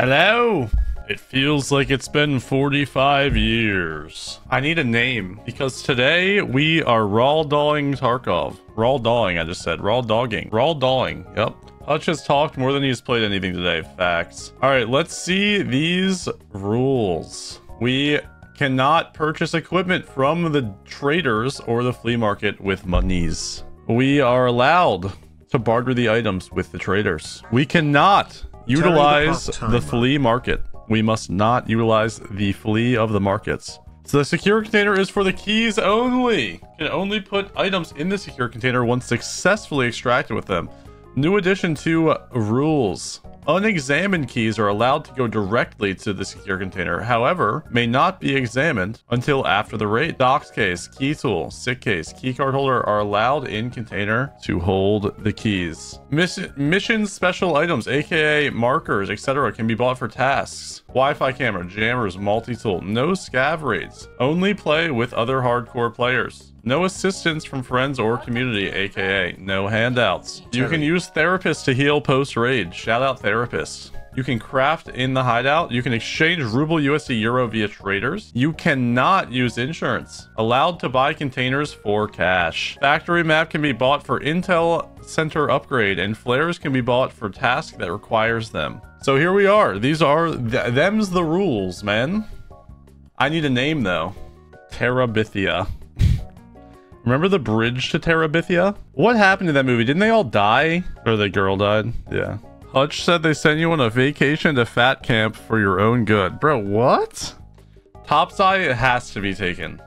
Hello? It feels like it's been 45 years. I need a name because today we are raw dogging Tarkov. Raw dogging, I just said. Raw dogging. Raw dogging. Yep. Hutch has talked more than he's played anything today. Facts. All right, let's see these rules. We cannot purchase equipment from the traders or the flea market with monies. We are allowed to barter the items with the traders. We cannot utilize the flea market. We must not utilize the flea of the markets. So the secure container is for the keys only. Can only put items in the secure container once successfully extracted with them. New addition to rules. Unexamined keys are allowed to go directly to the secure container. However, may not be examined until after the raid. Docs case, key tool, sick case, key card holder are allowed in container to hold the keys. Mission special items, aka markers, etc. can be bought for tasks. Wi-Fi camera, jammers, multi-tool. No scav raids. Only play with other hardcore players. No assistance from friends or community, aka no handouts. You can use therapists to heal post-raid. Shout out therapists. You can craft in the hideout. You can exchange ruble, USD, euro via traders. You cannot use insurance. Allowed to buy containers for cash. Factory map can be bought for intel center upgrade, and flares can be bought for tasks that requires them. So here we are. These are them's the rules, man. I need a name though. Terabithia. Remember the bridge to Terabithia? What happened to that movie? Didn't they all die? Or the girl died? Yeah. Hutch said they send you on a vacation to fat camp for your own good. Bro, what? Topside has to be taken.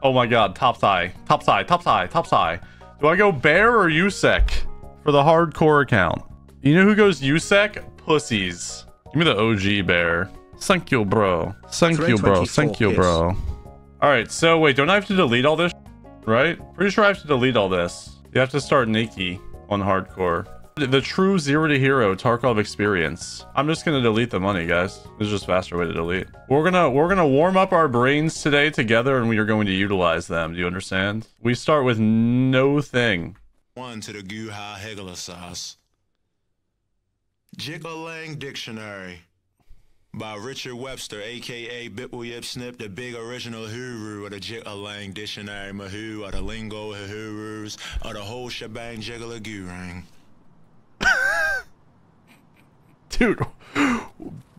Oh my god, Topside. Topside, Topside, Topside. Do I go Bear or Usec for the hardcore account? You know who goes Usec? Pussies. Give me the OG Bear. Thank you, bro. Thank you, bro. Thank you, bro. All right, so wait, don't I have to delete all this, right? Pretty sure I have to delete all this. You have to start Nikki on hardcore. The true zero to hero Tarkov experience. I'm just gonna delete the money, guys. It's just a faster way to delete. We're gonna warm up our brains today together, and we are going to utilize them. Do you understand? We start with no thing. One to the Guha Hegela sauce. Jiggle-lang dictionary. By Richard Webster, a.k.a. Bipweb Snip, the big original huru of the Jiggalang Dictionary Mahoo, or the lingo hurus, or the whole shebang jiggalagurang. Dude,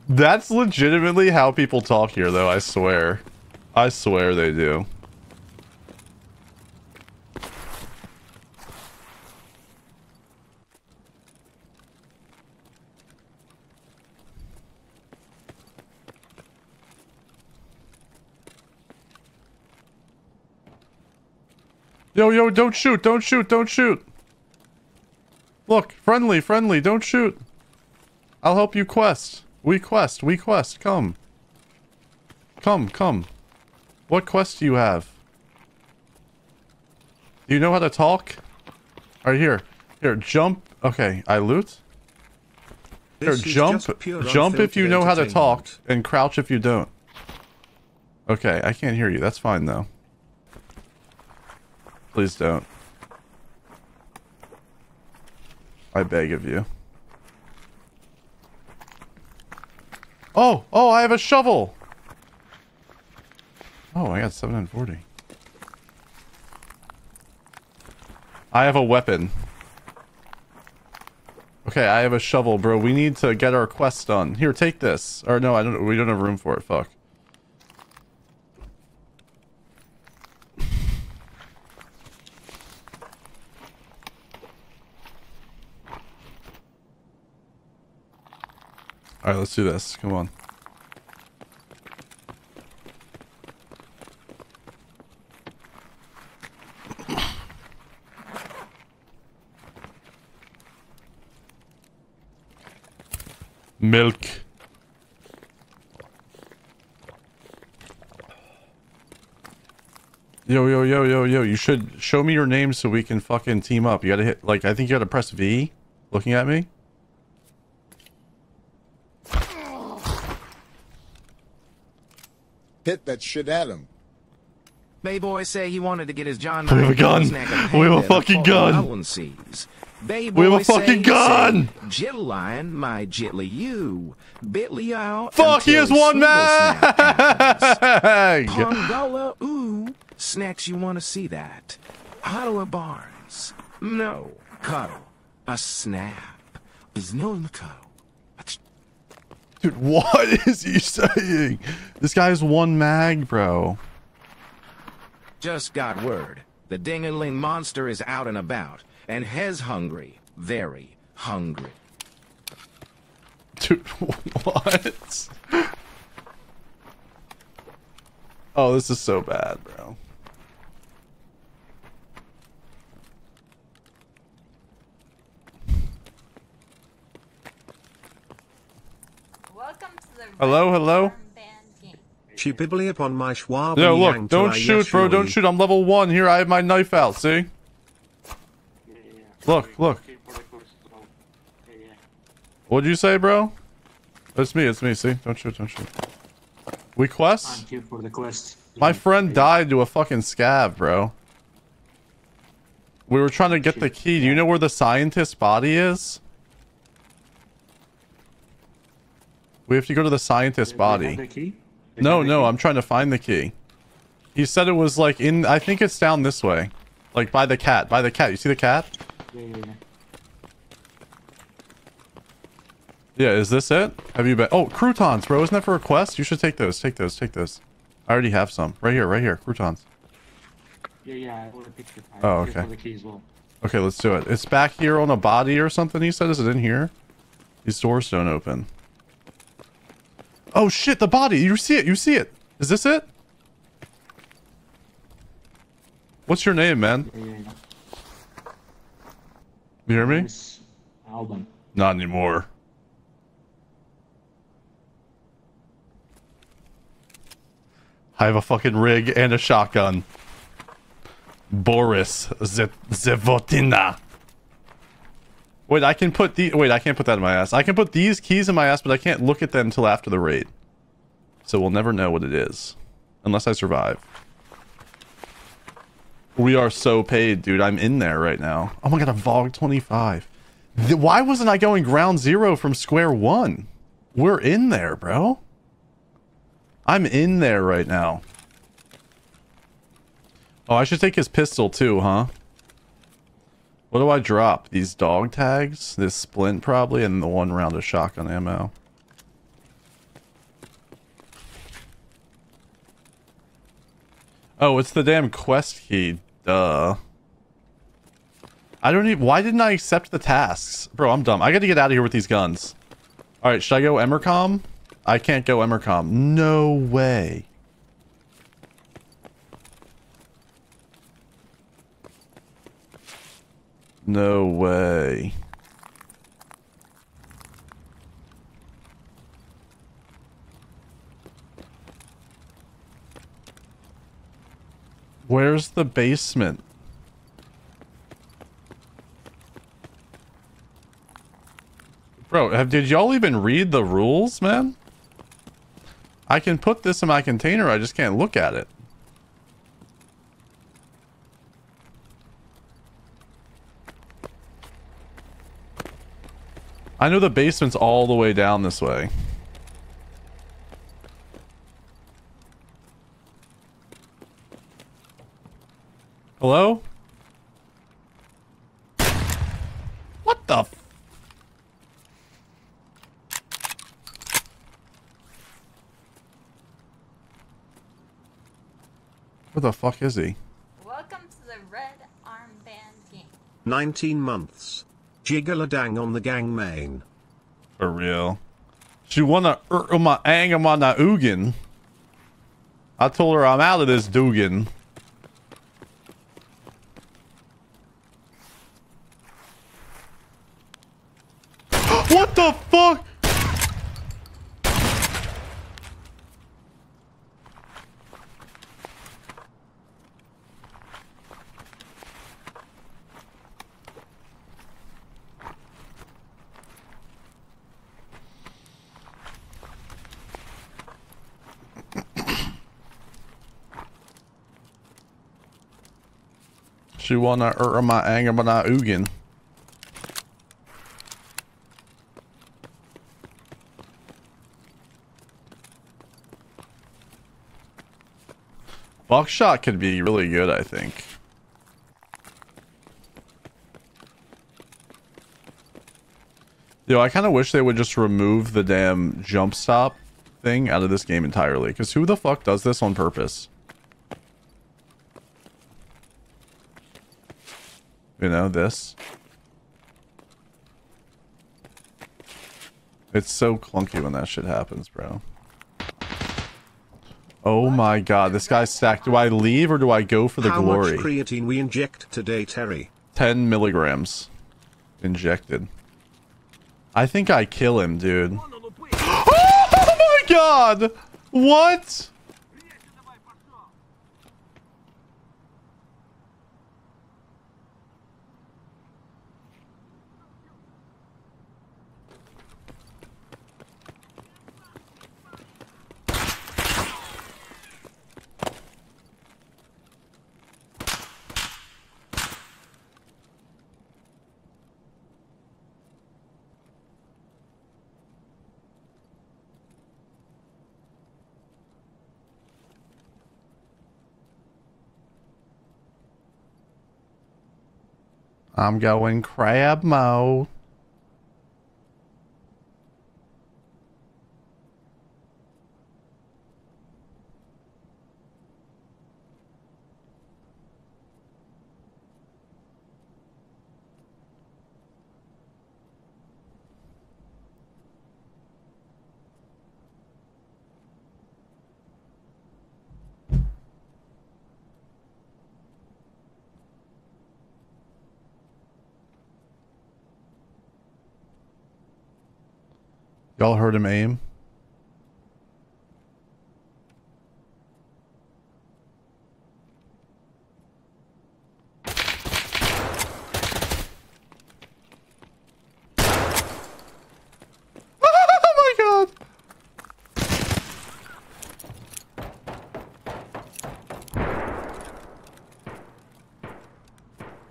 that's legitimately how people talk here, though, I swear. I swear they do. Yo, yo, don't shoot, don't shoot, don't shoot. Look, friendly, friendly, don't shoot. I'll help you quest. We quest, we quest, come. Come, come. What quest do you have? Do you know how to talk? All right, here. Here, jump. Okay, I loot. Here, jump. Jump if you know how to talk, and crouch if you don't. Okay, I can't hear you. That's fine, though. Please don't. I beg of you. Oh! Oh, I have a shovel! Oh, I got 740. I have a weapon. Okay, I have a shovel, bro. We need to get our quest done. Here, take this. Or no, I don't. We don't have room for it. Fuck. All right, let's do this. Come on. Milk. Yo, yo, yo, yo, yo. You should show me your name so we can fucking team up. You gotta hit, like, I think you gotta press V looking at me. Hit that shit at him. Bayboy say he wanted to get his John. We have a gun. We have a fucking gun. They we have a fucking gun! Jitline, my jitly you. Bitly out. Fuck, he has one man! Pongola, ooh. Snacks, you want to see that? Ottawa Barnes. No. Cuddle. A snap. Is no in the cuddle. Dude, what is he saying? This guy's one mag, bro. Just got word. The ding-a-ling monster is out and about. And he's hungry. Very hungry. Dude, what? Oh, this is so bad, bro. Hello, hello? Cheaply upon my schwab. No, look, don't shoot, bro, don't shoot. I'm level 1 here. I have my knife out, see? Look, look. What'd you say, bro? It's me, see? Don't shoot, don't shoot. We quest? I'm here for the quest. My friend died to a fucking scab, bro. We were trying to get the key. Do you know where the scientist's body is? We have to go to the scientist's body. No, no, I'm trying to find the key. He said it was like in... I think it's down this way. Like by the cat. By the cat. You see the cat? Yeah, is this it? Have you been... Oh, croutons, bro. Isn't that for a quest? You should take those. Take those. Take those. I already have some. Right here. Right here. Croutons. Yeah, yeah. I want to pick the... Oh, okay. The key as well. Okay, let's do it. It's back here on a body or something, he said. Is it in here? These doors don't open. Oh shit, the body! You see it, you see it! Is this it? What's your name, man? You hear me? Alban. Not anymore. I have a fucking rig and a shotgun. Boris Zevotina. Wait, I can put the... Wait, I can't put that in my ass. I can put these keys in my ass, but I can't look at them until after the raid. So we'll never know what it is. Unless I survive. We are so paid, dude. I'm in there right now. Oh my god, I'm Vogue 25. Why wasn't I going ground zero from square one? We're in there, bro. I'm in there right now. Oh, I should take his pistol too, huh? What do I drop? These dog tags? This splint probably, and the one round of shotgun ammo. Oh, it's the damn quest key. Duh. I don't even... Why didn't I accept the tasks? Bro, I'm dumb. I gotta get out of here with these guns. Alright, should I go Emercom? I can't go Emercom. No way. No way. Where's the basement? Bro, did y'all even read the rules, man? I can put this in my container, I just can't look at it. I know the basement's all the way down this way. Hello? What the f... Where the fuck is he? Welcome to the Red Armband Gang. 19 months. Jiggaladang on the gang main. For real. She wanna my angam on that Ugin. I told her I'm out of this Dugan. What the fuck? She wanna my anger, but not Ugin. Buckshot could be really good, I think. Yo, I kind of wish they would just remove the damn jump stop thing out of this game entirely. Because who the fuck does this on purpose? You know, this. It's so clunky when that shit happens, bro. Oh my god, this guy's stacked. Do I leave or do I go for the glory? How much creatine we inject today, Terry? 10 milligrams. Injected. I think I kill him, dude. Oh my god! What? I'm going crab mode. Y'all heard him aim. Oh my god!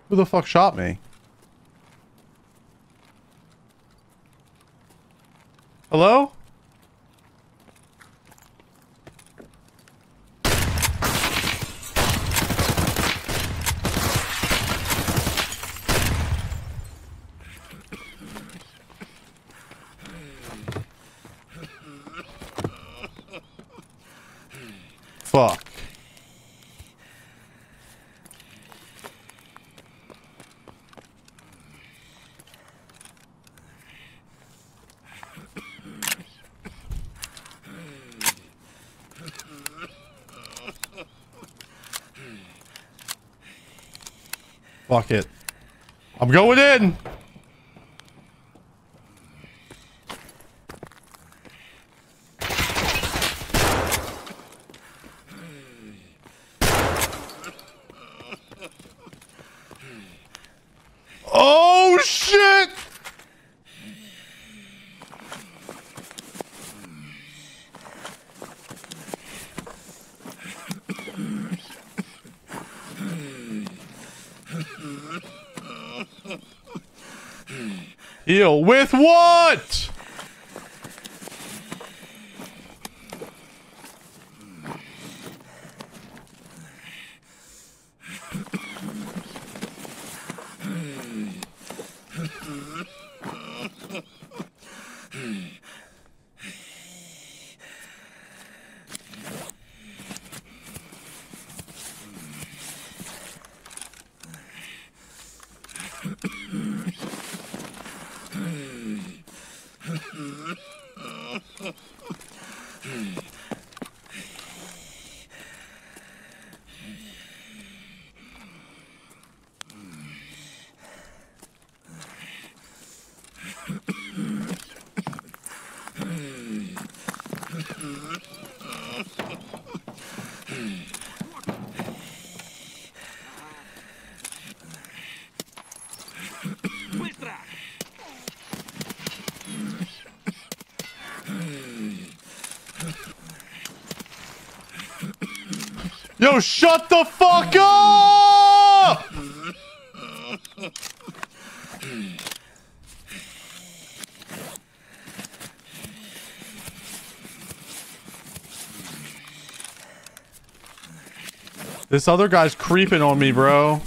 Who the fuck shot me? Hello? Fuck. Fuck it. I'm going in! Oh shit! Heal with what? Yo, shut the fuck up! This other guy's creeping on me, bro.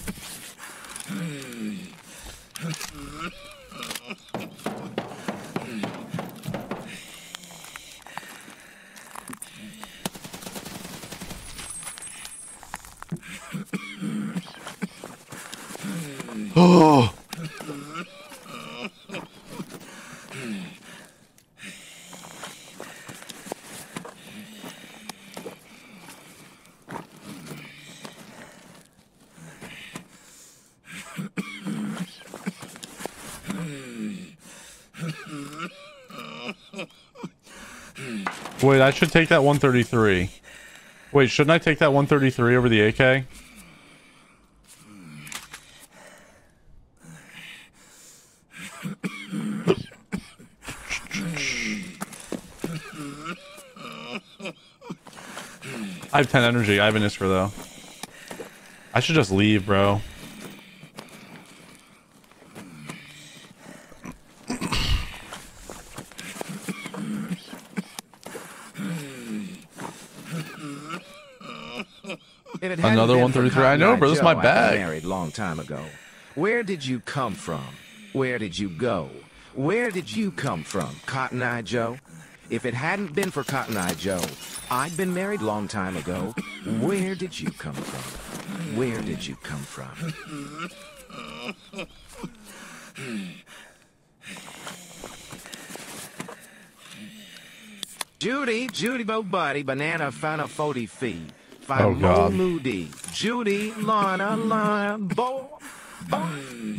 Oh. Wait, I should take that 133. Wait, shouldn't I take that 133 over the AK? I have 10 energy. I have an Iskra though. I should just leave, bro. Another 133. I know, bro. That's my bag. I got married long time ago. Where did you come from? Where did you go? Where did you come from, Cotton Eye Joe? If it hadn't been for Cotton Eye Joe, I'd been married long time ago. Where did you come from? Where did you come from? Judy, Judy Bobody, Banana Fana 40 feet. Oh God. Moody, Judy, Lana, Lana, Bo, Bo,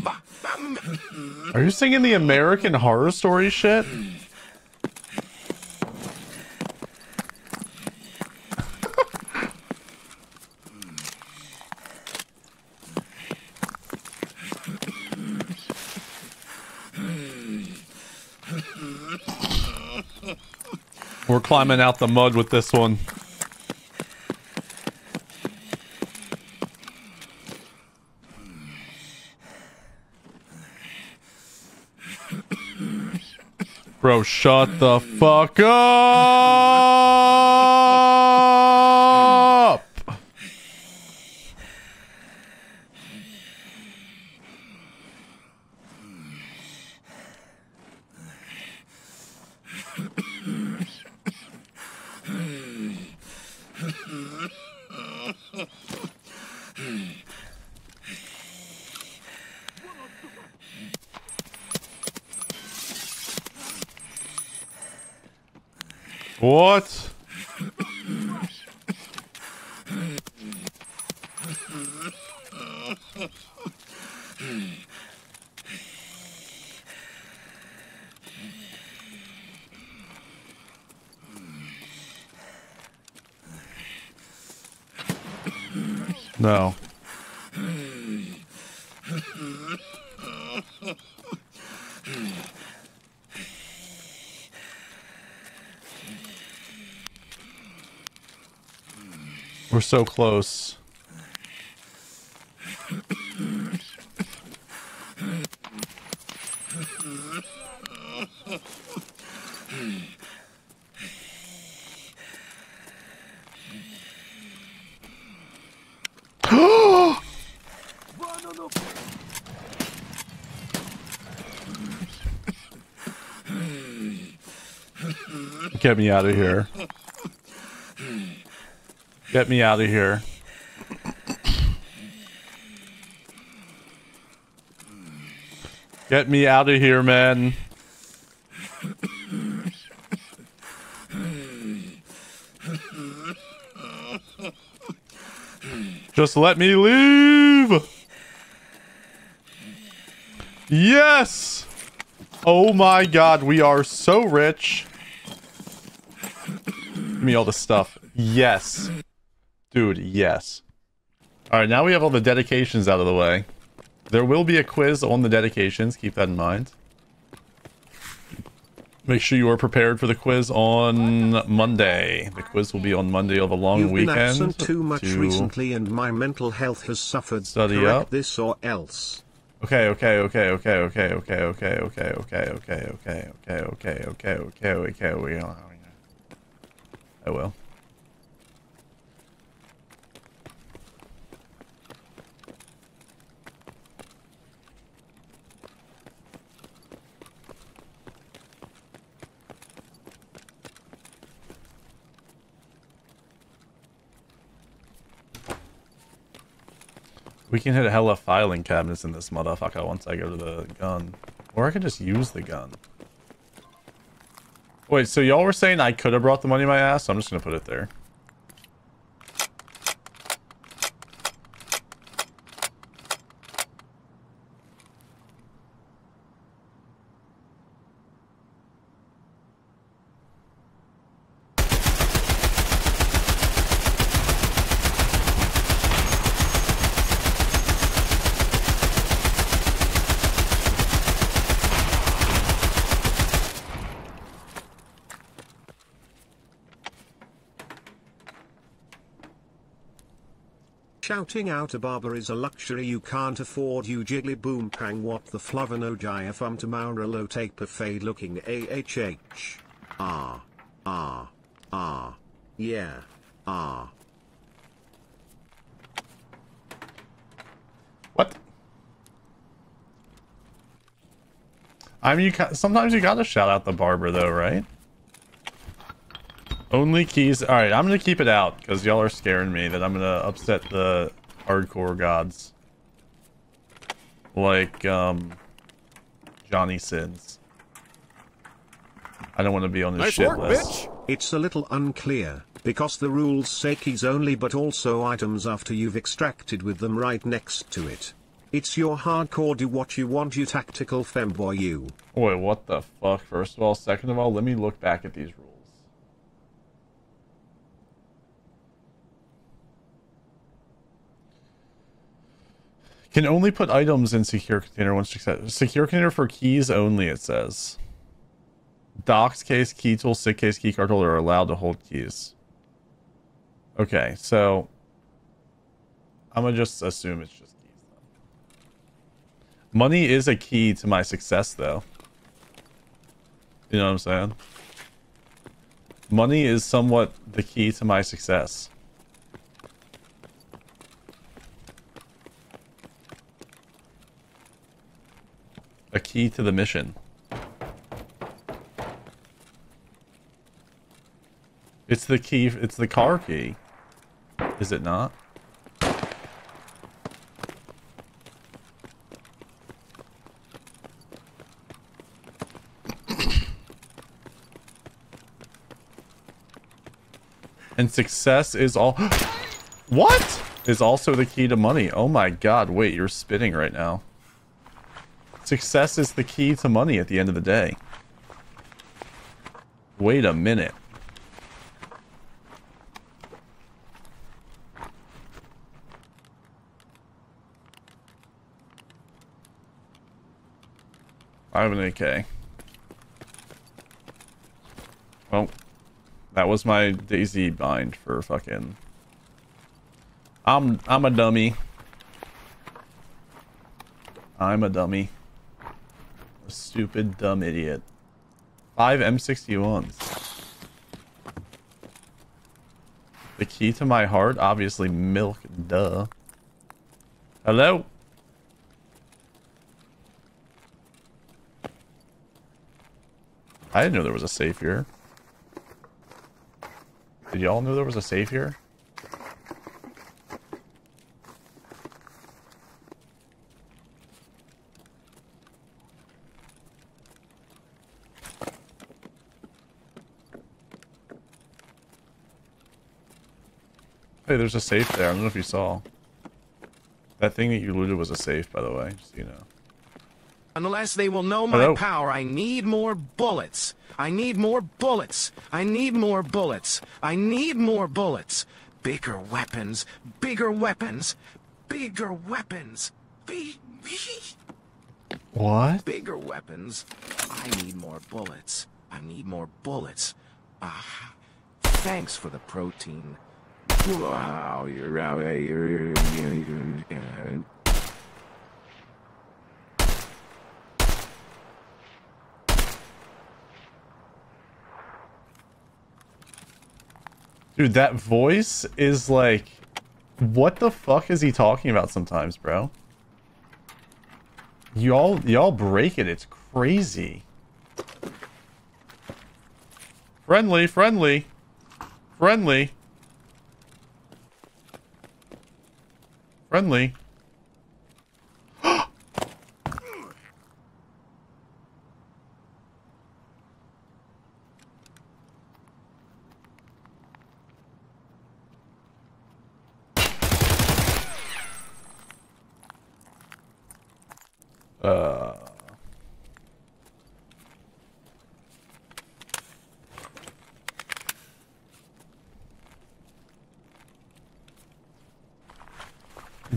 Bo, Bo. Are you singing the American Horror Story shit? We're climbing out the mud with this one. Bro, shut the fuck up! What? No. We're so close. Get me out of here. Get me out of here. Get me out of here, man. Just let me leave. Yes. Oh my God, we are so rich. Give me all the stuff. Yes. Dude, yes. All right, now we have all the dedications out of the way. There will be a quiz on the dedications. Keep that in mind. Make sure you are prepared for the quiz on Monday. The quiz will be on Monday of a long weekend. You've been absent too much recently, and my mental health has suffered. Study up. This or else. Okay. I will. We can hit hella filing cabinets in this motherfucker once I go to the gun. Or I can just use the gun. Wait, so y'all were saying I could have brought the money in my ass? So I'm just gonna put it there. Shouting out a barber is a luxury you can't afford, you jiggly boom pang. What the flavonogia fum tamara low take buffet looking ahh. Yeah. What? I mean, you sometimes you gotta shout out the barber though, right? Only keys. All right, I'm gonna keep it out because y'all are scaring me that I'm gonna upset the hardcore gods like Johnny Sins. I don't want to be on his shit list. It's a little unclear because the rules say keys only, but also items after you've extracted with them right next to it. It's your hardcore do what you want, you tactical femboy, you. Wait, what the fuck? First of all, second of all, let me look back at these rules. Can only put items in secure container once success. Secure container for keys only, it says. Docs case, key tool, SIG case, key card holder are allowed to hold keys. Okay, so I'm gonna just assume it's just keys. Money is a key to my success though. You know what I'm saying? Money is somewhat the key to my success. A key to the mission. It's the key, it's the car key. Is it not? And success is all what? Is also the key to money. Oh my god, wait, you're spitting right now. Success is the key to money at the end of the day. Wait a minute. I have an AK. Well, that was my Daisy bind for fucking... I'm a dummy. I'm a dummy. Stupid dumb idiot. 5 M61s. The key to my heart, obviously milk, duh. Hello? I didn't know there was a safe here. Did y'all know there was a safe here? Hey, there's a safe there. I don't know if you saw. That thing that you looted was a safe, by the way. Just so you know. Unless they will know my power, I need more bullets. I need more bullets. I need more bullets. I need more bullets. Bigger weapons. Bigger weapons. Bigger weapons. What? Bigger weapons. I need more bullets. I need more bullets. Ah, thanks for the protein. Wow, you're out. Dude, that voice is like, what the fuck is he talking about sometimes, bro? Y'all break it. It's crazy. Friendly, friendly, friendly. Friendly.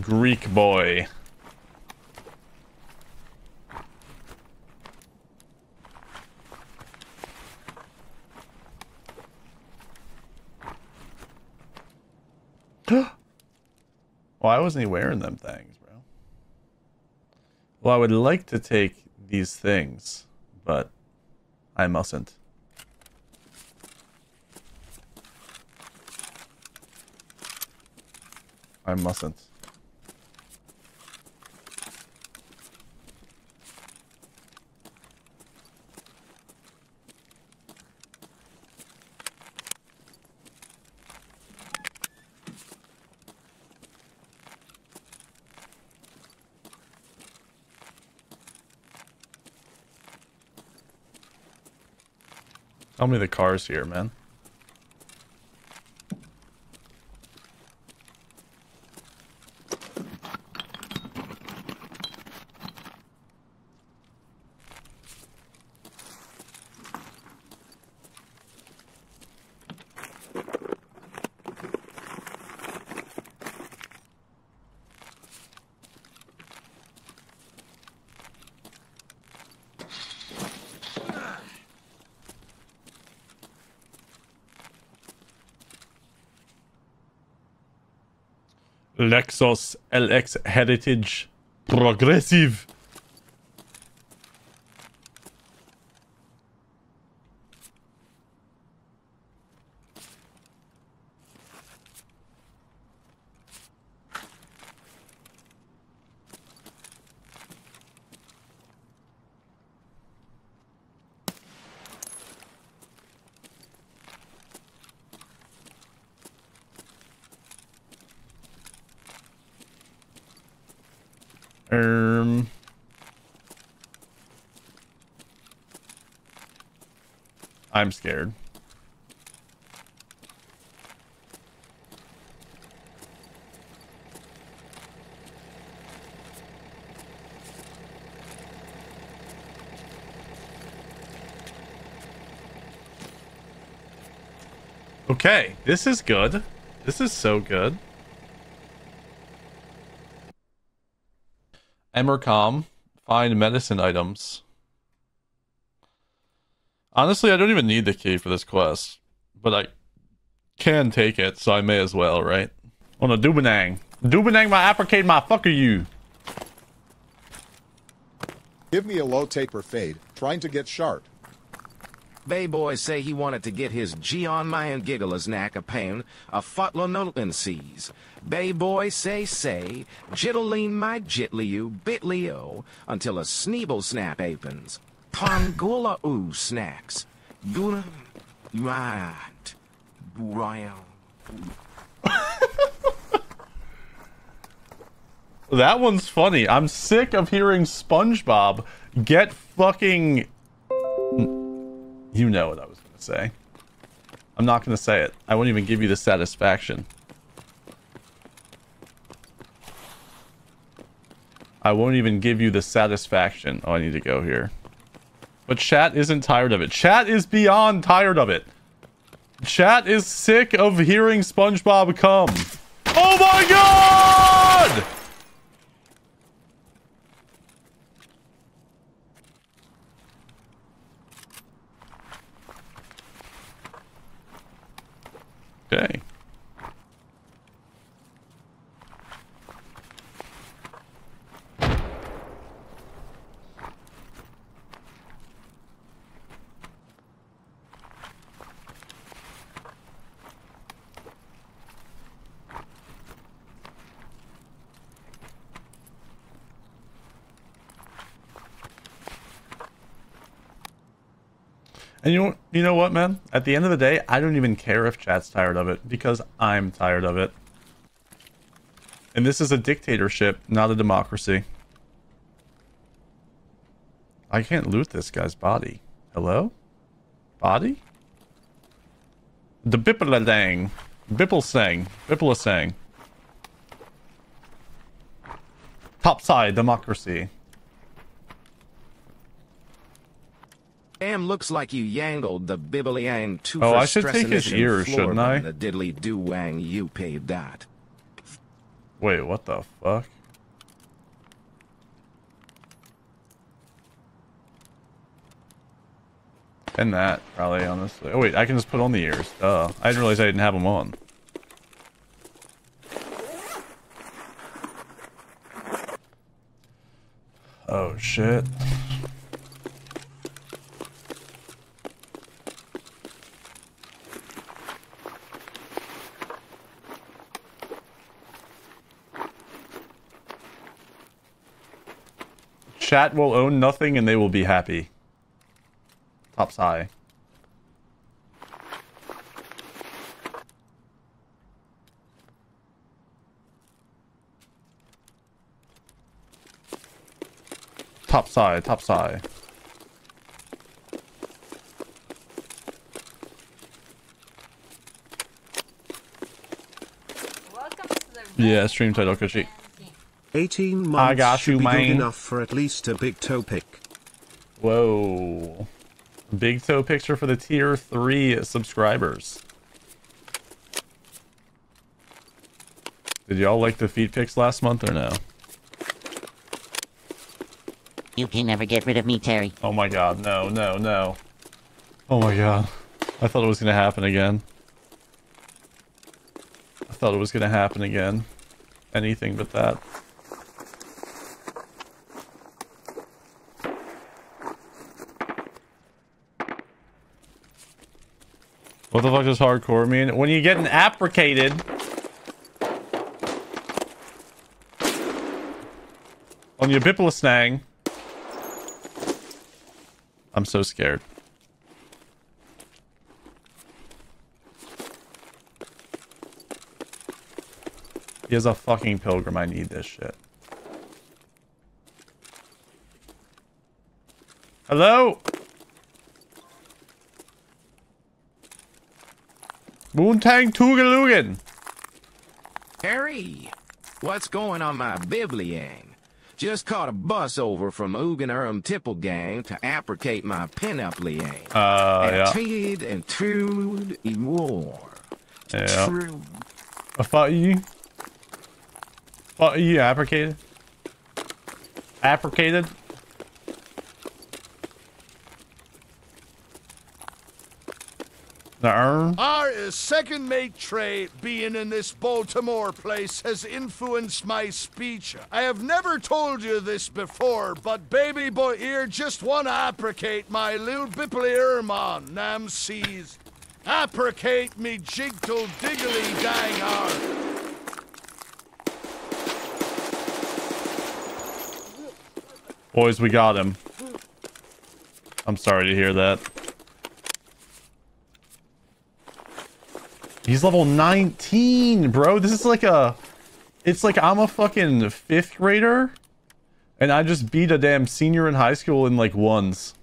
Greek boy. Why wasn't he wearing them things, bro? Well, I would like to take these things, but I mustn't. I mustn't. Tell me the car's here, man. Lexus LX Heritage Progressive. I'm scared. Okay, this is good. This is so good. Emercom, find medicine items. Honestly, I don't even need the key for this quest, but I can take it, so I may as well, right? On a Dubinang. Dubinang my applique, my fucker you. Give me a low taper fade, trying to get sharp. Bay boy say he wanted to get his G on my and giggle as knack a pain, a futla nolan sees. Bay boy say, jittling my jitly you, bitly o, until a sneeble snap apens. Pangula oo snacks. Guna right. Royal. That one's funny. I'm sick of hearing SpongeBob get fucking. You know what I was gonna say. I'm not gonna say it. I won't even give you the satisfaction. I won't even give you the satisfaction. Oh, I need to go here. But chat isn't tired of it. Chat is beyond tired of it. Chat is sick of hearing SpongeBob come. Oh my god! Okay. And you know what, man? At the end of the day, I don't even care if chat's tired of it, because I'm tired of it. And this is a dictatorship, not a democracy. I can't loot this guy's body. Hello? Body? The Bippledang. Bippelsang. Bippelsang. Topside democracy. Damn, looks like you yangled the bibbly-ang too. Oh, I should take his ears, shouldn't I? The diddly do wang, you paid that. Wait, what the fuck? And that, probably, honestly. Oh, wait, I can just put on the ears. Duh. I didn't realize I didn't have them on. Oh, shit. Chat will own nothing and they will be happy. Tops high. Tops high, tops high. Yeah, stream title, Kushi. 18 months I got you, should be good enough for at least a big toe pick. Whoa. Big toe picture for the tier 3 subscribers. Did y'all like the feet pics last month or no? You can never get rid of me, Terry. Oh my god, no, no, no. Oh my god. I thought it was gonna happen again. I thought it was gonna happen again. Anything but that. What the fuck does hardcore mean? When you get an applicated. On your biplasnang. I'm so scared. He is a fucking pilgrim. I need this shit. Hello? Moontang Tugalugan. Harry, what's going on, my bibliang? Just caught a bus over from Oogan Tipplegang to applicate my pinup liang. Yeah. Tid and Trude in war. Yeah. True. I thought you. Thought you applicated. Applicated. Our second mate Trey being in this Baltimore place has influenced my speech. I have never told you this before, but baby boy ear just wanna apprecate my little bipply ermon namsees. Apprecate me jiggle diggly dang ar. Boys, we got him. I'm sorry to hear that. He's level 19, bro. This is like a... It's like I'm a fucking 5th grader. And I just beat a damn senior in high school in like ones.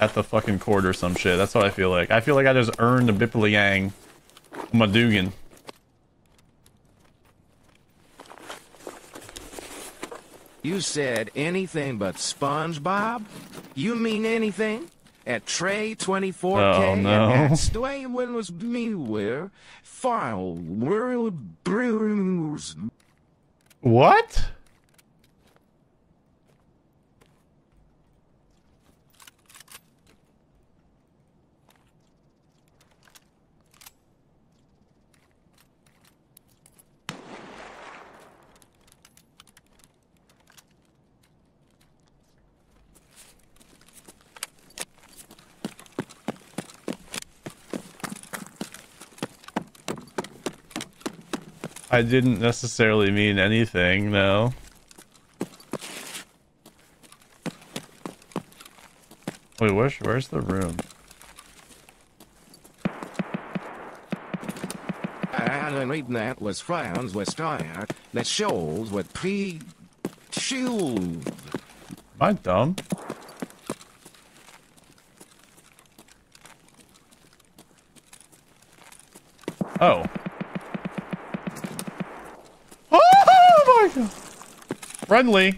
At the fucking court or some shit. That's what I feel like. I feel like I just earned a bipply-yang. My dugan. You said anything but SpongeBob? You mean anything? At Trey24k, oh, no. And at Stway was me where file world brews. What? I didn't necessarily mean anything, no. Wait, where's the room? I read that was frowns with fire that shows with pre-shield. Am I dumb? Oh. Friendly.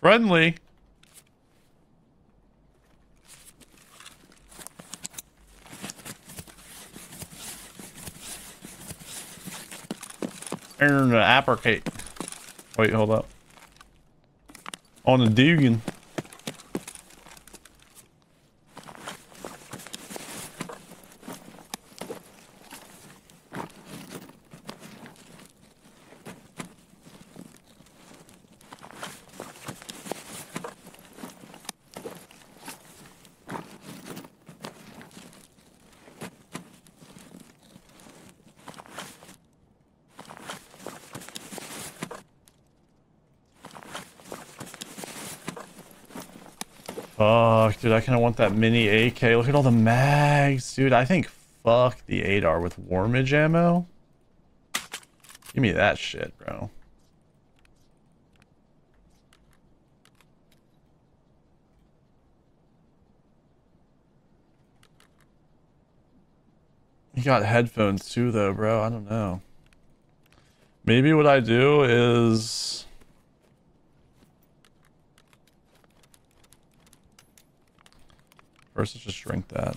Friendly. Turn the uppercut. Wait, hold up. On the Dugan. Dude, I kind of want that mini AK. Look at all the mags, dude. I think fuck the ADAR with warmage ammo. Give me that shit, bro. You got headphones too, though, bro. I don't know. Maybe what I do is... First, let's just drink that.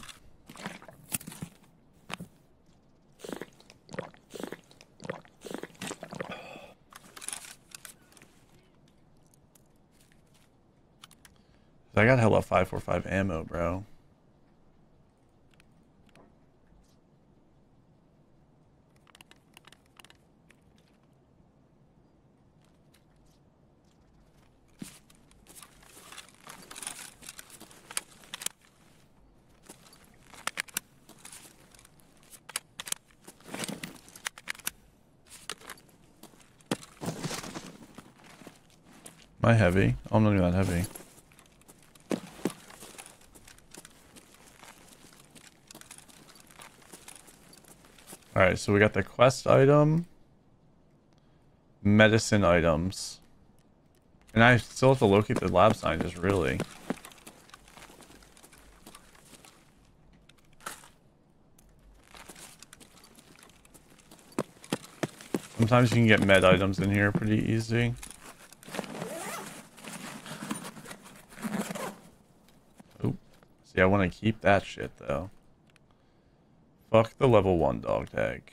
I got hella 545 ammo, bro. Am I heavy? Oh, I'm not even that heavy. Alright, so we got the quest item. Medicine items. And I still have to locate the lab scientist, really. Sometimes you can get med items in here pretty easy. See, I want to keep that shit, though. Fuck the level 1 dog tag.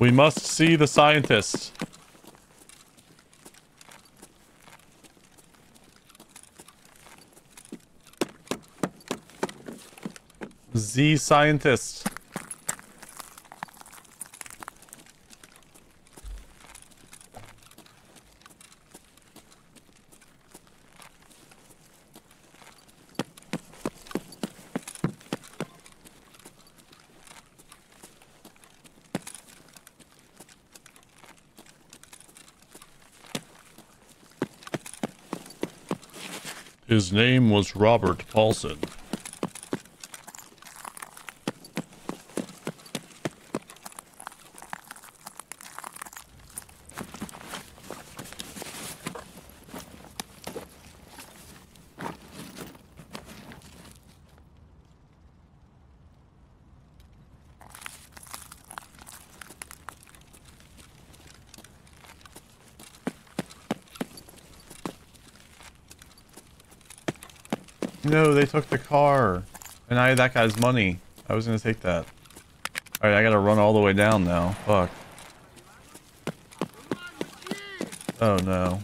We must see the scientist. The scientist. His name was Robert Paulson. No, they took the car. And I had that guy's money. I was gonna take that. Alright, I gotta run all the way down now. Fuck. Oh no.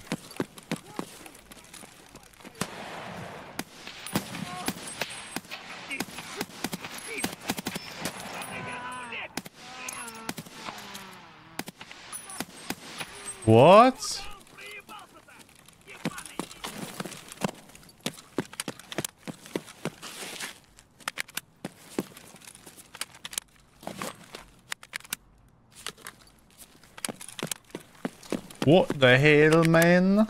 What? What the hell, man?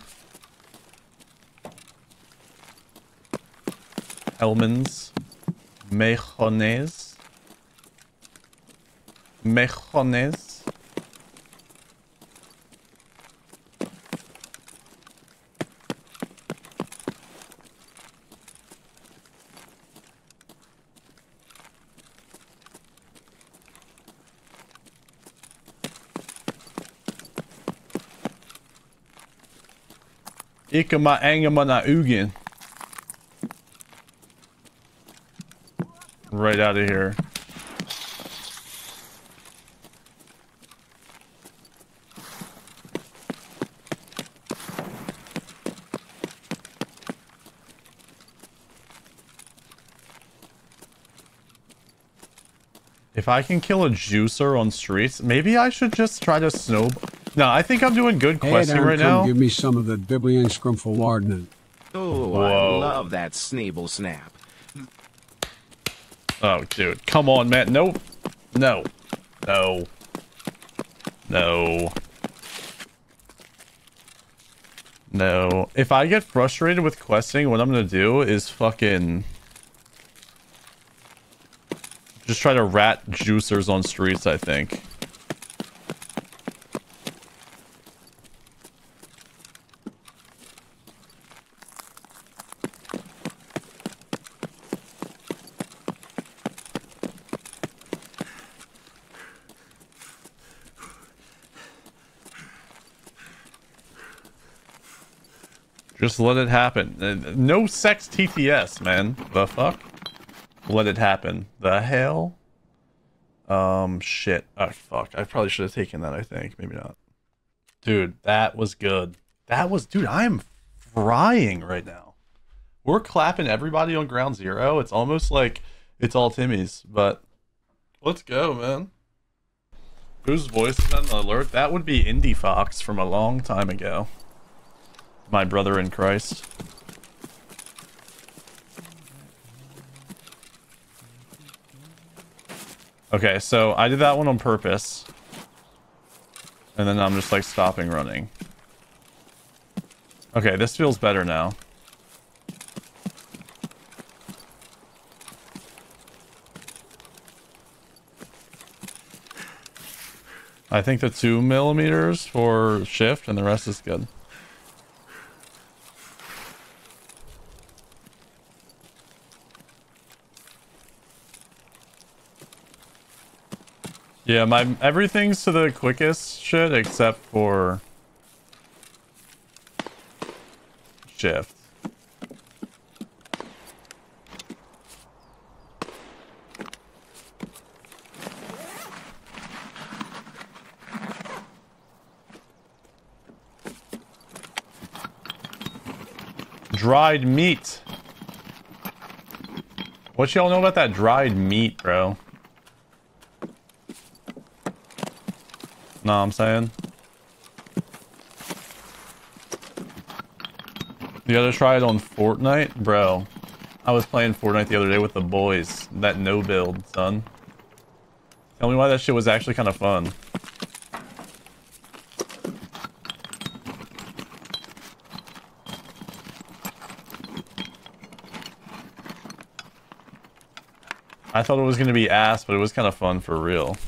almonds, mejones, mejones. Ik heb maar eenmaal naar Ugin. Right out of here. If I can kill a juicer on streets, maybe I should just try to snowball. No, I think I'm doing good questing right now. Give me some of that Biblian scrumpful lardnant. Oh, whoa. I love that Snable Snap. Oh, dude. Come on, man. Nope. No. No. No. No. If I get frustrated with questing, what I'm going to do is fucking... just try to rat juicers on streets, I think. Just let it happen. No sex TTS, man. The fuck? Let it happen. The hell? Shit. Oh, fuck. I probably should have taken that, I think. Maybe not. Dude, that was good. That was... Dude, I am frying right now. We're clapping everybody on ground zero. It's almost like it's all Timmy's, but... let's go, man. Whose voice is on the alert? That would be Indie Fox from a long time ago. My brother in Christ. Okay, so I did that one on purpose. And then I'm just like stopping running. Okay, this feels better now. I think the 2 millimeters for shift and the rest is good. Yeah, my everything's to the quickest shit except for shift. Dried meat. What y'all know about that dried meat, bro? Know what I'm saying? You gotta try it on Fortnite? Bro, I was playing Fortnite the other day with the boys. That no build, son. Tell me why that shit was actually kind of fun. I thought it was gonna be ass, but it was kind of fun for real.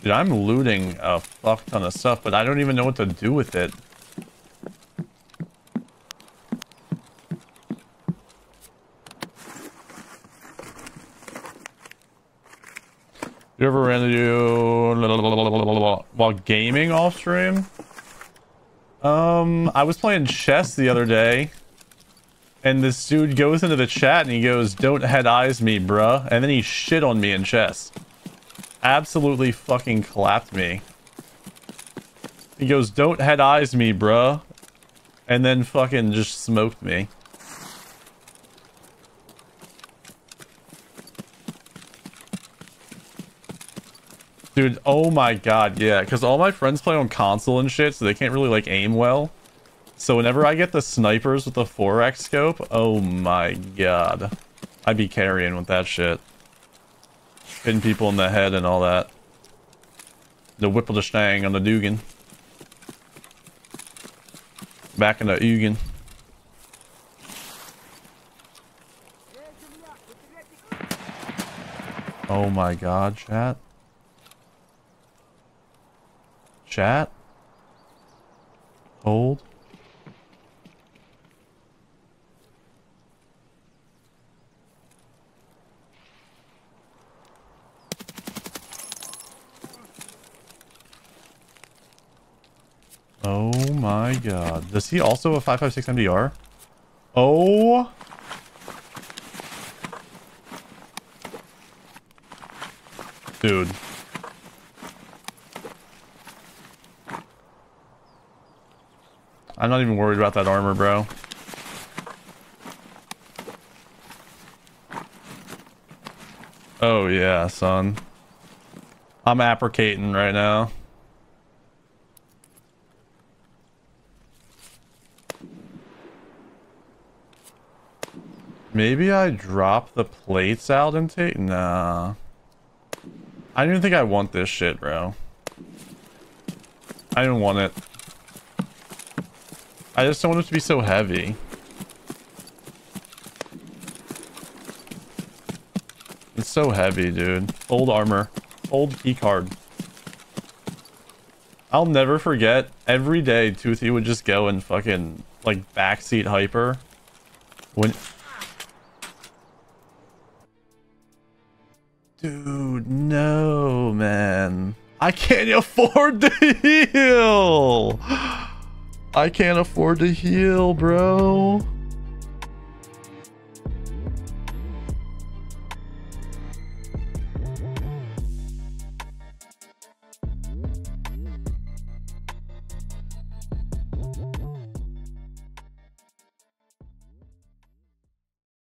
Dude, I'm looting a fuck ton of stuff, but I don't even know what to do with it. You ever ran into while gaming off stream? I was playing chess the other day, and this dude goes into the chat and he goes, "Don't head eyes me, bruh," and then he shit on me in chess. Absolutely fucking clapped me. He goes, "Don't head eyes me, bruh," and then fucking just smoked me. Dude, oh my god, yeah, because all my friends play on console and shit, so they can't really like aim well. So whenever I get the snipers with the 4x scope, oh my god, I'd be carrying with that shit. Hitting people in the head and all that. The whipple the stang on the Dugan. back into Eugen. Oh my god, chat. Chat. Hold. Oh my god. Does he also have a 5.56 MDR? Oh. Dude. I'm not even worried about that armor, bro. Oh yeah, son. I'm applicating right now. Maybe I drop the plates out and take... Nah. I don't even think I want this shit, bro. I don't want it. I just don't want it to be so heavy. It's so heavy, dude. Old armor. Old keycard. I'll never forget. Every day, Toothy would just go and fucking, like, backseat hyper. When... Dude, no, man. I can't afford to heal. I can't afford to heal, bro.